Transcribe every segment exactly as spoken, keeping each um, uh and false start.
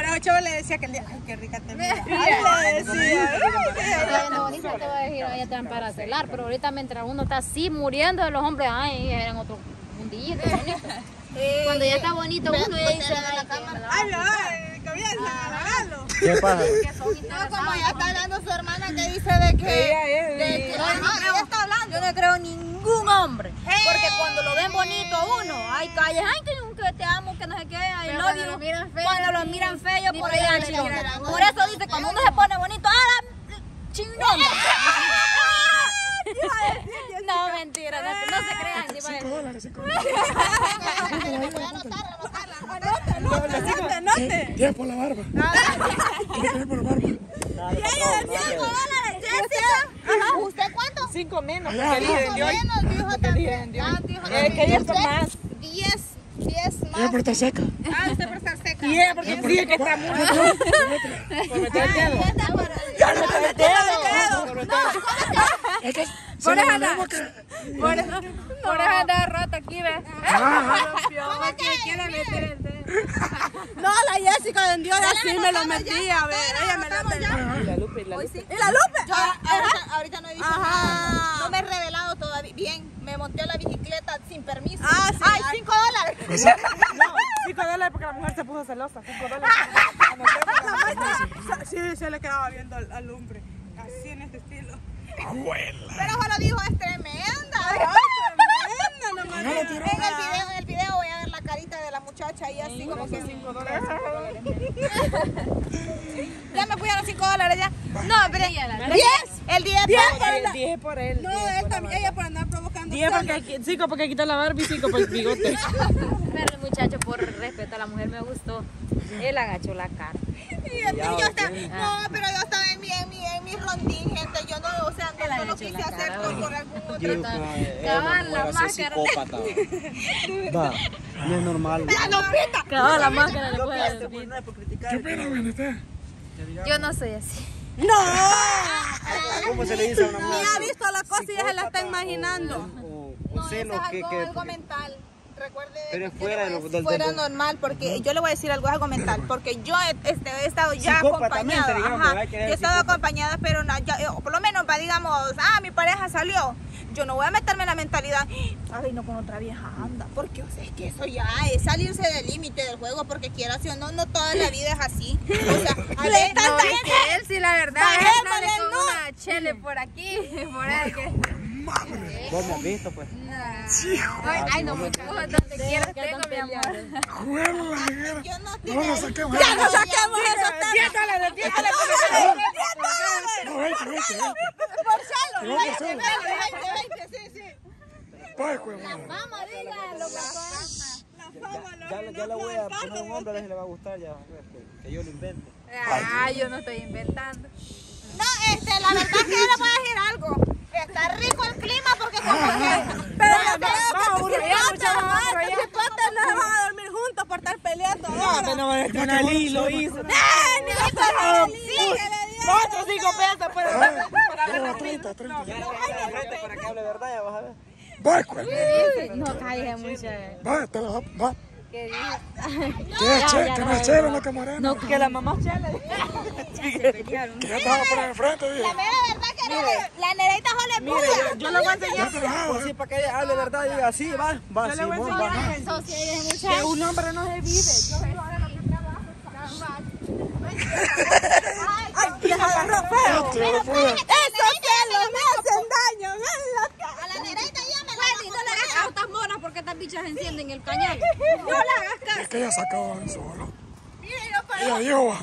para ocho le decía que el día, ay, qué rica te mira. Ay, le decía. Bueno, ahorita te voy a decir, ay, te van para celar, pero ahorita mientras uno está así muriendo de los hombres, ay, eran otro mundillito bonito. Cuando ya está bonito uno ya dice, ay, ay, ay, comienza a lavarlo. ¿Qué pasa? No, como ya está hablando su hermana que dice de que ella está hablando, yo no creo ningún hombre. Porque cuando lo ven bonito a uno, ay, calles, ay, que que te amo, que no sé qué, ay, lo cuando los miran feos, cuando los miran feos, por ahí al chino. Por eso dice, cuando uno se pone bonito, ¡ah, chingón! No, mentira, no se crean. Cinco dólares, cinco dólares. Voy a anotar, anotarla. Anote, anote. Diez por la barba. Diez por la barba. Cinco dólares, Jessica. ¿Usted cuánto? Cinco menos. Cinco menos, dijo también. Es que ellos son más. Diez. diez más. Ella por estar seca. Ah, usted por estar seca. Y ella porque fría que está muy. Por meter el dedo. Yo no te meto el dedo. No, es que por eso andar. Por eso andar rota aquí, ¿ves? No, la Jessica vendió de así, me lo metía, ¿ves? Ella me lo metía. ¿Y la Lupe? ¿Y la Lupe? Ahorita no he dicho nada. No me he revelado todavía. Bien, me monté a la bicicleta sin permiso. Ah, sí. Ay, cinco dólares. No, cinco dólares porque la mujer se puso celosa. cinco dólares. Sí, se le quedaba viendo al hombre. Así en este estilo. Abuela. Pero Jolo dijo, es tremenda. Tremenda, no me en el video, en el video voy a ver la carita de la muchacha ahí así como que cinco dólares. Ya me fui a los cinco dólares ya. No, pero diez. El diez por él. No, él también, ella por andar provocando. cinco porque quitó la barba y cinco por el bigote. Pero el muchacho, por respeto a la mujer, me gustó. Él agachó la cara. No, pero yo estaba en mi rondín, gente. Yo no, o sea, no lo quise hacer por algún otro. Cabal, la máscara. Va, no es normal. ¡Ya no pita! Cabal, la máscara. ¿Qué pena, güey? Yo no soy así. ¡No! ¿Cómo se le dice a una mujer? Ni ha visto la cosa y ya se la está imaginando. O, o, o no, celos, es algo, que, que, algo mental. Recuerde. Pero es fuera, de lo, del, fuera del, normal, porque ¿no? Yo le voy a decir algo, algo mental, porque yo he, este, he estado ya acompañada. Digamos, ajá, yo he estado acompañada, pero no, ya, por lo menos, digamos, ah, mi pareja salió. Yo no voy a meterme en la mentalidad, ay, no, con otra vieja anda, porque o sea, es que eso ya es salirse del límite del juego, porque quieras o no, no toda la vida es así. O sea, a ver, no, tanta gente. Él sí, la verdad, él no con una chele por aquí, por ahí. ¿Vos me has visto, pues? No. Ay, no, muchachos, donde quieras tengo, mi amor. ¡Juego, la guerra! ¡Ya no saquemos eso! ¡Ya no saquemos eso! ¡Tiéntale, tiéntale! ¡Tiéntale! ¡Tiéntale! ¡Por Chalo! Las fama, dígalo, la fama. La fama, ya la voy a poner un hombre, a ver si le va a gustar, ya. Que yo lo invento. Ah, yo no estoy inventando. No, este, la verdad es que yo le voy a decir algo. Está rico el clima porque como que... Pero no creo que si cuántas no se van a dormir juntos por estar peleando. No, no, este Nalí lo hizo. ¡Eh, ni lo pasó! Otros cinco pesos para... treinta, treinta. Para que hable verdad, ya vas a ver. Va, no calles mucho. Va, te la va. ¿Qué dices? ¿Qué más chela la camarera? No, que la mamá chela. Ya estaba por enfrente, dije. La mera verdad que la Nereita Jole pudo. Yo le voy a enseñar. Para que ella hable verdad, diga así, va. Yo le voy a enseñar que un hombre no se vive. Yo vengo ahora lo que trabajo. Ay, que se agarró feo. Eso celos me hacen daño. A la Nereita ya me la voy a no le hagas a estas monas porque estas bichas encienden el cañón. No le hagas caso. Es que ella se acaba de solo.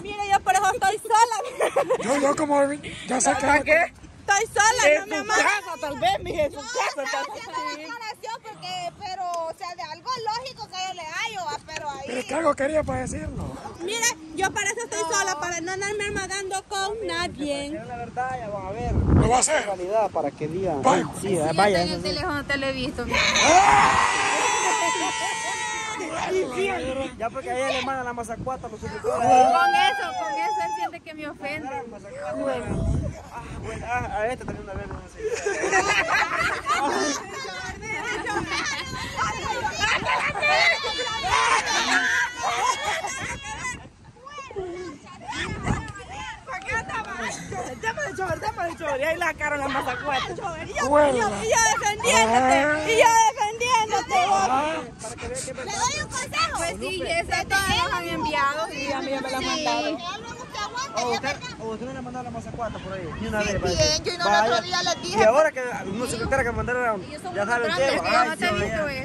Mire, yo por eso estoy sola. Yo, yo como ya se acaba. ¿Qué? Estoy sola, es no me amas. Casa, tal vez, mi Jesús. No, casa, no, está haciendo declaración porque, pero, o sea, de algo lógico que yo le hallo, pero ahí... Pero es que algo quería para decirlo. Mire, yo para eso estoy no. sola, para no andarme armadando con sí, nadie. Para que la verdad, ya van a ver. ¿Lo va a hacer? Realidad, para que digan... Vaya. Sí, sí, vaya. Yo en el teléfono te lo he visto. Ya porque a ella le manda la mazacuata, los suplicó. Con eso, con eso él siente que me ofende. Ah, bueno, ah, a esta también una vez no sé. acordemos de Chori, ahí la sacaron las mazacuetas. Y yo, bueno. yo, y yo defendiéndote, y yo defendiéndote. Ah, ¿Le doy un consejo? Pues sí, esas todas nos han enviado y a mí me las mandaron. O usted, o usted no le mandaron las mazacuetas por ahí, ni una sí, vez. Bien, yo no el otro día les dije. Y ahora que no se que mandaron, ya saben ustedes.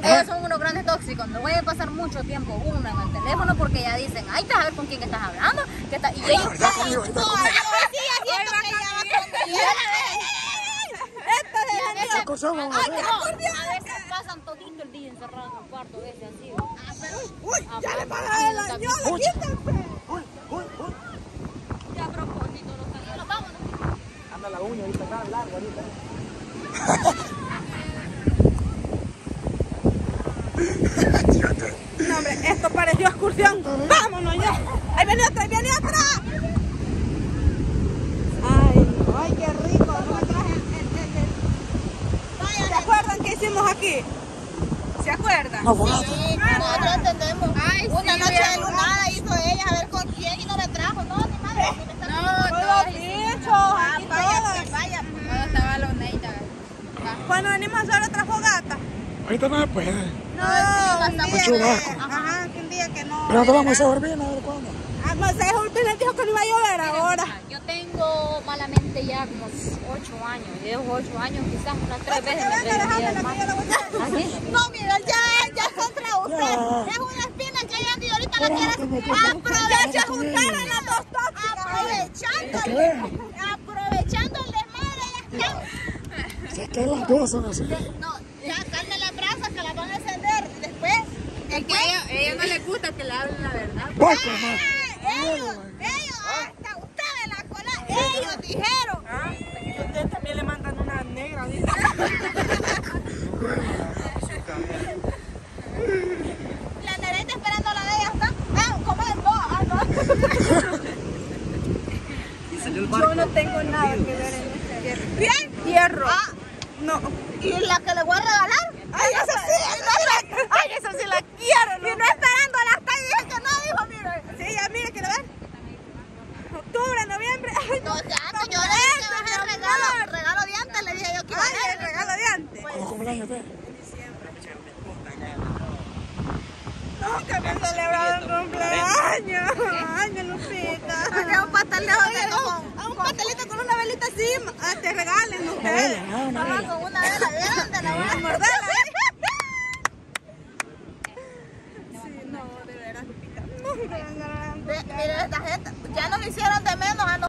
Ellos son unos grandes tóxicos, no voy a pasar mucho tiempo una en el teléfono porque ya dicen, ay, te vas a ver con quién estás hablando. Que está... Y ellos... A veces pasan todito el día encerrados en un cuarto de ese así. Ah, pero... Uy, ya le pagan el año, le quítense. Uy, uy, uy. Ya a propósito, los salidos, vámonos. Anda la uña, ahorita está larga, ahorita. No, hombre, esto pareció excursión. Vámonos ya. Ahí viene otra, ahí viene otra. Aquí. ¿Se acuerdan? No, sí, sí, nosotros entendemos. Ay, una sí, noche de lunada hizo ella a ver con quién y no me trajo. No, ni madre. ¿Eh? Me no, todos los bichos, ah, aquí vaya, todos. Pues, vaya, pues. No, estaba loneita. Cuando venimos a hacer otra fogata. Ahorita no se puede. No, no un día. Ajá, que un día que no. Pero no vamos a Urbina, a ver cuándo. Ah, no sé, Urbina dijo que no iba a llover ahora. Yo tengo malamente ya como ocho años, llevo ocho años, quizás unas tres veces me retiré. No, mira, ya, ya contra usted. Es una espina que ya ni ahorita la quieres. Aprovecha, juntaron las dos tóxicas. Aprovechando, aprovechando el desmadre. Se quedan las cosas, no sé. No, ya, calma las brasas que las van a encender. Después, es que a ella no le gusta que le hablen la verdad. Ellos, ellos, hasta ustedes la cola, ellos dijeron. Ah, y ustedes también le mandan una negra, dice. La negra está esperando la de ella, ¿está? Ah, ¿cómo es? No, ah, no. Yo no tengo nada que ver en este. Bien, hierro. Ah, no. ¿Y la que le voy a regalar? Ay, esa sí, ay, esa sí la quiero, ¿no? Y no esperando a las tardes, dije que no, dijo, mira. Sí, ya, mira, quiero ver. Octubre, noviembre. Ay, no, ya, señora, que va a ser regalo. El regalo de antes, le dije yo que iba a ser. Ay, el regalo de antes. ¿Cómo cumpleaños usted? En diciembre, no, nunca me he celebrado un cumpleaños. Ay, Lupita. Acá un pastelito con... Un pastelito con una velita encima. Te regalen ustedes. Ah, con una vela, ¿vieron? Te la voy a morder. Mira esta gente, ya nos hicieron de menos